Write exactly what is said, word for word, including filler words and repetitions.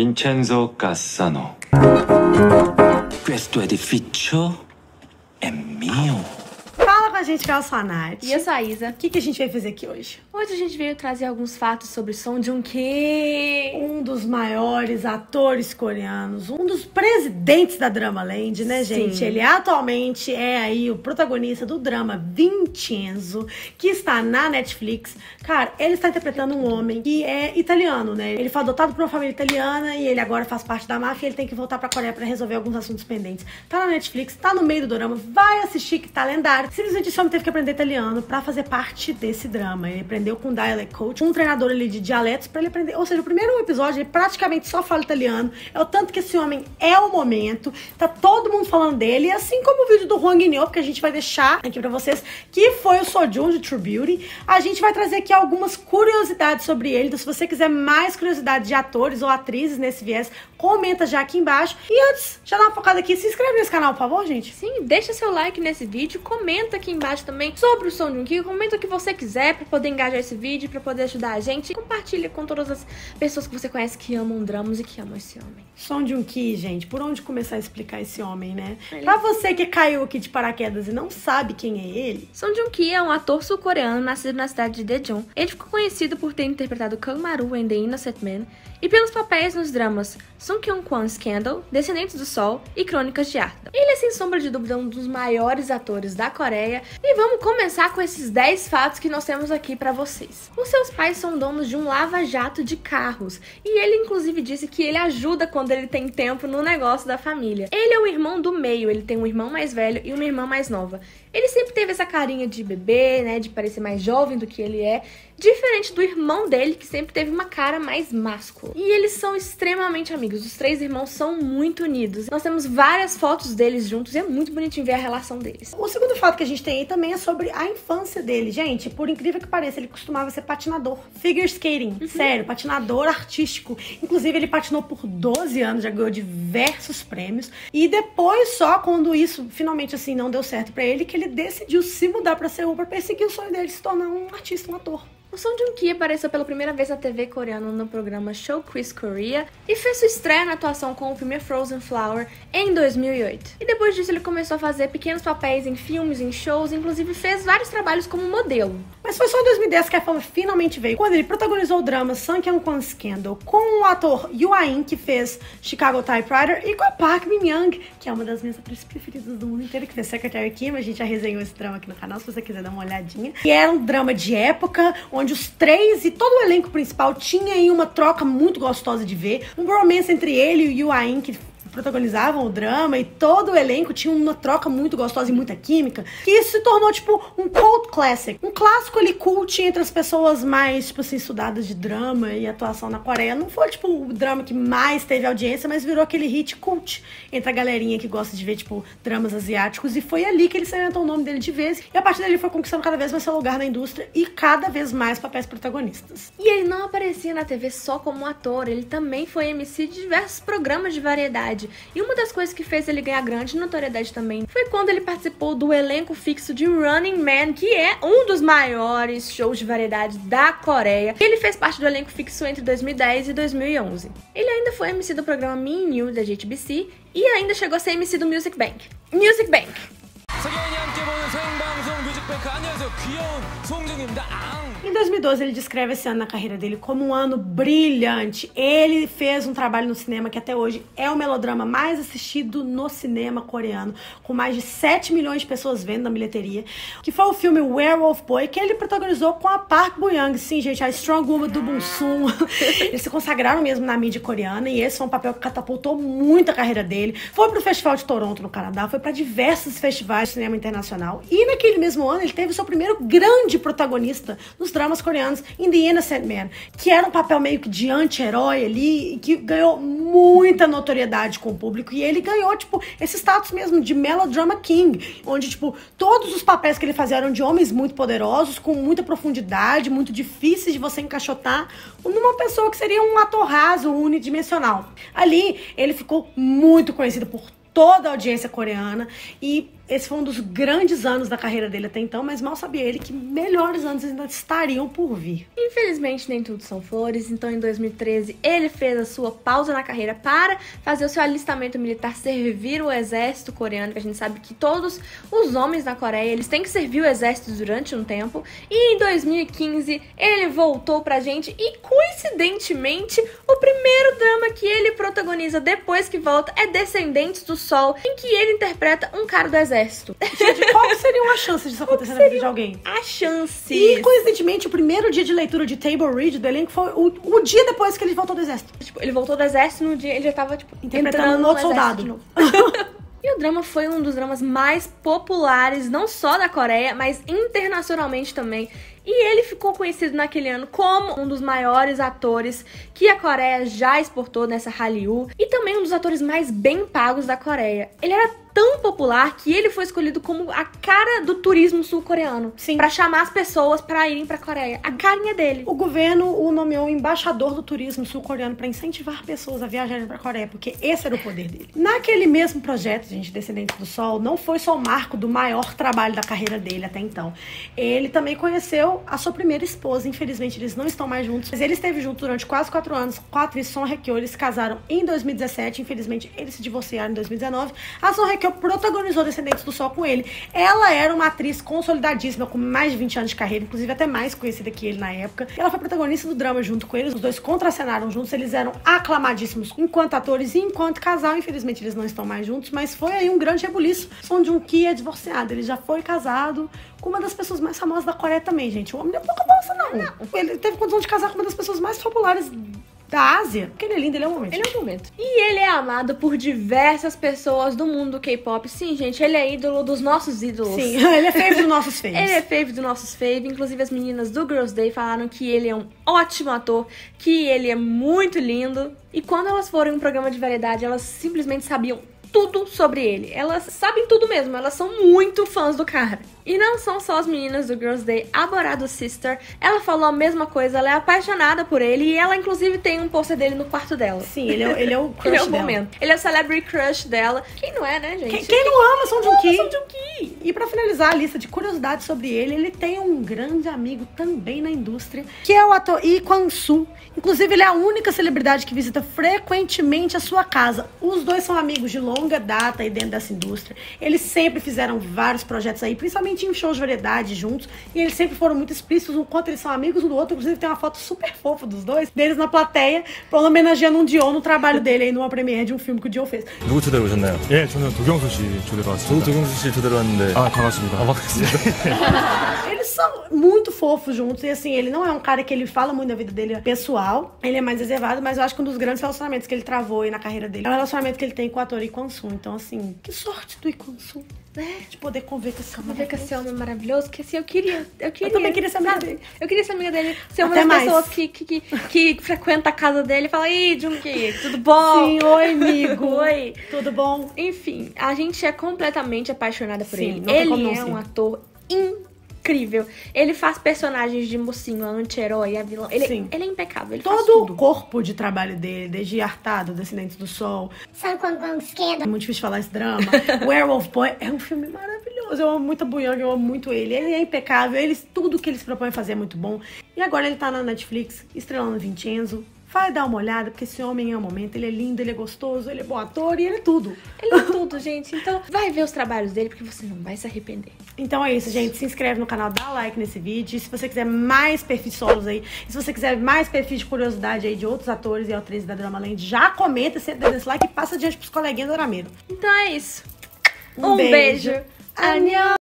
Vincenzo Cassano. Questo edificio é meu. A gente que é a sua Nath. E eu sou a Isa. O que, que a gente veio fazer aqui hoje? Hoje a gente veio trazer alguns fatos sobre Song Joong Ki, um dos maiores atores coreanos, um dos presidentes da Drama Land, né, sim, gente? Ele atualmente é aí o protagonista do drama Vincenzo, que está na Netflix. Cara, ele está interpretando um homem que é italiano, né? Ele foi adotado por uma família italiana e ele agora faz parte da máfia e ele tem que voltar pra Coreia pra resolver alguns assuntos pendentes. Tá na Netflix, tá no meio do drama, vai assistir que tá lendário. Simplesmente esse homem teve que aprender italiano pra fazer parte desse drama. Ele aprendeu com um dialect coach, um treinador ali de dialetos pra ele aprender. Ou seja, o primeiro episódio ele praticamente só fala italiano. É o tanto que esse homem é o momento. Tá todo mundo falando dele. E assim como o vídeo do Hwang Nyo, que a gente vai deixar aqui pra vocês, que foi o Sojun de True Beauty, a gente vai trazer aqui algumas curiosidades sobre ele. Então se você quiser mais curiosidades de atores ou atrizes nesse viés, comenta já aqui embaixo. E antes, já dá uma focada aqui, se inscreve nesse canal, por favor, gente. Sim, deixa seu like nesse vídeo, comenta aqui embaixo também sobre o Song Joong Ki, comenta o que você quiser pra poder engajar esse vídeo, pra poder ajudar a gente. Compartilha com todas as pessoas que você conhece que amam dramas e que amam esse homem. Song Joong Ki, gente, por onde começar a explicar esse homem, né? Ele... Pra você que caiu aqui de paraquedas e não sabe quem é ele, Song Joong Ki é um ator sul-coreano nascido na cidade de Daejeon. Ele ficou conhecido por ter interpretado Kang Maru em The Innocent Man e pelos papéis nos dramas Sungkyunkwan Scandal, Descendentes do Sol e Crônicas de Arda. Ele é sem sombra de dúvida um dos maiores atores da Coreia e vamos começar com esses dez fatos que nós temos aqui pra vocês. Os seus pais são donos de um lava-jato de carros e ele inclusive disse que ele ajuda quando ele tem tempo no negócio da família. Ele é o irmão do meio, ele tem um irmão mais velho e uma irmã mais nova. Ele sempre teve essa carinha de bebê, né, de parecer mais jovem do que ele é, diferente do irmão dele, que sempre teve uma cara mais máscula. E eles são extremamente amigos, os três irmãos são muito unidos. Nós temos várias fotos deles juntos e é muito bonitinho ver a relação deles. O segundo fato que a gente tem aí também é sobre a infância dele. Gente, por incrível que pareça, ele costumava ser patinador. Figure skating, uhum. Sério, patinador artístico. Inclusive, ele patinou por doze anos, já ganhou diversos prêmios. E depois só, quando isso finalmente assim não deu certo pra ele, que ele decidiu se mudar pra Seul pra perseguir o sonho dele, se tornar um artista, um ator. O Song Joong Ki apareceu pela primeira vez na T V coreana no programa Show Quiz Korea e fez sua estreia na atuação com o filme Frozen Flower em dois mil e oito. E depois disso ele começou a fazer pequenos papéis em filmes, em shows, inclusive fez vários trabalhos como modelo. Mas foi só em dois mil e dez que a fama finalmente veio, quando ele protagonizou o drama Sungkyunkwan Scandal com o ator Yoo Ah-in, que fez Chicago Typewriter, e com a Park Min-young, que é uma das minhas atrizes preferidas do mundo inteiro, que fez Secretary Kim. A gente já resenhou esse drama aqui no canal, se você quiser dar uma olhadinha. E era um drama de época, onde os três e todo o elenco principal tinha aí uma troca muito gostosa de ver. Um romance entre ele e o Yoo Ah-in, que protagonizavam o drama, e todo o elenco tinha uma troca muito gostosa e muita química, que isso se tornou tipo um cult classic, um clássico ali cult entre as pessoas mais, tipo assim, estudadas de drama e atuação na Coreia. Não foi tipo o drama que mais teve audiência, mas virou aquele hit cult entre a galerinha que gosta de ver tipo dramas asiáticos, e foi ali que ele salientou o nome dele de vez, e a partir dele foi conquistando cada vez mais seu lugar na indústria e cada vez mais papéis protagonistas. E ele não aparecia na T V só como ator, ele também foi M C de diversos programas de variedade. E uma das coisas que fez ele ganhar grande notoriedade também foi quando ele participou do elenco fixo de Running Man, que é um dos maiores shows de variedade da Coreia. Ele fez parte do elenco fixo entre dois mil e dez e dois mil e onze. Ele ainda foi M C do programa Mean New da J T B C e ainda chegou a ser M C do Music Bank. Music Bank! Em dois mil e doze, ele descreve esse ano na carreira dele como um ano brilhante. Ele fez um trabalho no cinema que até hoje é o melodrama mais assistido no cinema coreano, com mais de sete milhões de pessoas vendo na bilheteria, que foi o filme Werewolf Boy, que ele protagonizou com a Park Bo Young. Sim, gente, a Strong Woman do Bunsum. Eles se consagraram mesmo na mídia coreana e esse foi um papel que catapultou muito a carreira dele. Foi pro Festival de Toronto, no Canadá, foi pra diversos festivais de cinema internacional. E naquele mesmo ano, ele teve o seu primeiro grande protagonista nos dramas coreanos em The Innocent Man, que era um papel meio que de anti-herói ali, e que ganhou muita notoriedade com o público, e ele ganhou, tipo, esse status mesmo de melodrama king, onde, tipo, todos os papéis que ele fazia eram de homens muito poderosos, com muita profundidade, muito difíceis de você encaixotar numa pessoa que seria um ator raso, unidimensional. Ali, ele ficou muito conhecido por toda a audiência coreana e Esse foi um dos grandes anos da carreira dele até então, mas mal sabia ele que melhores anos ainda estariam por vir. Infelizmente, nem tudo são flores, então em dois mil e treze ele fez a sua pausa na carreira para fazer o seu alistamento militar, servir o exército coreano, que a gente sabe que todos os homens na Coreia, eles têm que servir o exército durante um tempo. E em dois mil e quinze ele voltou pra gente e, coincidentemente, o primeiro drama que ele protagoniza depois que volta é Descendentes do Sol, em que ele interpreta um cara do exército. Gente, qual seria uma chance disso acontecer na vida de alguém? A chance! E, coincidentemente, o primeiro dia de leitura de Table Read do elenco foi o, o dia depois que ele voltou do exército. Tipo, ele voltou do exército no dia ele já tava, tipo, interpretando um outro soldado. De novo. E o drama foi um dos dramas mais populares, não só da Coreia, mas internacionalmente também. E ele ficou conhecido naquele ano como um dos maiores atores que a Coreia já exportou nessa Hallyu. E também um dos atores mais bem pagos da Coreia. Ele era tão popular que ele foi escolhido como a cara do turismo sul-coreano. Sim. Pra chamar as pessoas pra irem pra Coreia. A carinha dele. O governo o nomeou embaixador do turismo sul-coreano pra incentivar pessoas a viajarem pra Coreia, porque esse era o poder dele. Naquele mesmo projeto, gente, Descendentes do Sol, não foi só o marco do maior trabalho da carreira dele até então. Ele também conheceu a sua primeira esposa. Infelizmente, eles não estão mais juntos, mas ele esteve junto durante quase quatro anos. Quatro e Song Hye-kyo, eles casaram em dois mil e dezessete. Infelizmente, eles se divorciaram em dois mil e dezenove. A Song Hye-kyo protagonizou Descendentes do Sol com ele. Ela era uma atriz consolidadíssima, com mais de vinte anos de carreira, inclusive até mais conhecida que ele na época. Ela foi protagonista do drama junto com eles. Os dois contracenaram juntos, eles eram aclamadíssimos enquanto atores e enquanto casal. Infelizmente, eles não estão mais juntos, mas foi aí um grande rebuliço. Song Joong Ki é divorciado, ele já foi casado com uma das pessoas mais famosas da Coreia também, gente. O homem não é pouca bolsa, não. não. Ele teve condição de casar com uma das pessoas mais populares da Ásia, porque ele é lindo, ele é um momento. Ele é um momento. E ele é amado por diversas pessoas do mundo do K-pop. Sim, gente, ele é ídolo dos nossos ídolos. Sim, ele é fave dos nossos faves. Ele é fave dos nossos faves. Inclusive, as meninas do Girls Day falaram que ele é um ótimo ator, que ele é muito lindo. E quando elas foram em um programa de variedade, elas simplesmente sabiam tudo sobre ele. Elas sabem tudo mesmo, elas são muito fãs do cara. E não são só as meninas do Girls Day, a Borado Sister, ela falou a mesma coisa, ela é apaixonada por ele e ela inclusive tem um pôster dele no quarto dela. Sim, ele é, ele é o crush ele é o dela. Momento. Ele é o celebrity crush dela. Quem não é, né, gente? Quem, quem não ama Song Joong Ki? Song Joong Ki. E pra finalizar a lista de curiosidades sobre ele, ele tem um grande amigo também na indústria, que é o ator Lee Kwang-soo. Inclusive, ele é a única celebridade que visita frequentemente a sua casa. Os dois são amigos de longa data aí dentro dessa indústria. Eles sempre fizeram vários projetos aí, principalmente em shows de variedade juntos, e eles sempre foram muito explícitos o quanto eles são amigos um do outro. Inclusive, tem uma foto super fofa dos dois, deles na plateia, homenageando um Dion no trabalho dele aí numa premiere de um filme que o Dion fez. Quem te trouxe? É, eu sou 도경수 씨, eu 도경수 씨 trouxe. Ah, 반갑습니다. 반갑습니다. Eles são muito fofos juntos, e assim, ele não é um cara que ele fala muito da vida dele pessoal, ele é mais reservado, mas eu acho que um dos grandes relacionamentos que ele travou aí na carreira dele é o relacionamento que ele tem com o ator Lee Kwang-soo. Então, assim, que sorte do Lee Kwang-soo, né? De poder conviver com esse homem maravilhoso. Homem maravilhoso, que assim, eu queria, eu queria. Eu também queria ser amiga dele. Eu queria ser amiga dele, ser uma Até das mais. pessoas que, que, que, que frequenta a casa dele e fala, ei, Joong Ki, tudo bom? Sim, oi, amigo. Oi. Tudo bom? Enfim, a gente é completamente apaixonada por Sim, ele. Não ele não é um ator incrível. Incrível. Ele faz personagens de mocinho, anti-herói, a vilão. Ele, ele é impecável. Ele Todo o corpo de trabalho dele, desde Artado, Descendentes do Sol, Sungkyunkwan Scandal. É muito difícil falar esse drama. Werewolf Boy é um filme maravilhoso. Eu amo muito a Bo Young, eu amo muito ele. Ele é impecável. Ele, tudo que ele se propõe a fazer é muito bom. E agora ele tá na Netflix, estrelando Vincenzo. Vai dar uma olhada, porque esse homem é um momento. Ele é lindo, ele é gostoso, ele é bom ator e ele é tudo. Ele é tudo, gente. Então, vai ver os trabalhos dele, porque você não vai se arrepender. Então é isso, gente. Se inscreve no canal, dá like nesse vídeo. E se você quiser mais perfis solos aí, e se você quiser mais perfis de curiosidade aí de outros atores e atrizes da Drama Land, já comenta, se dá dislike e passa adiante pros coleguinhas do Drameiro. Então é isso. Um, um beijo. beijo. Annyeong!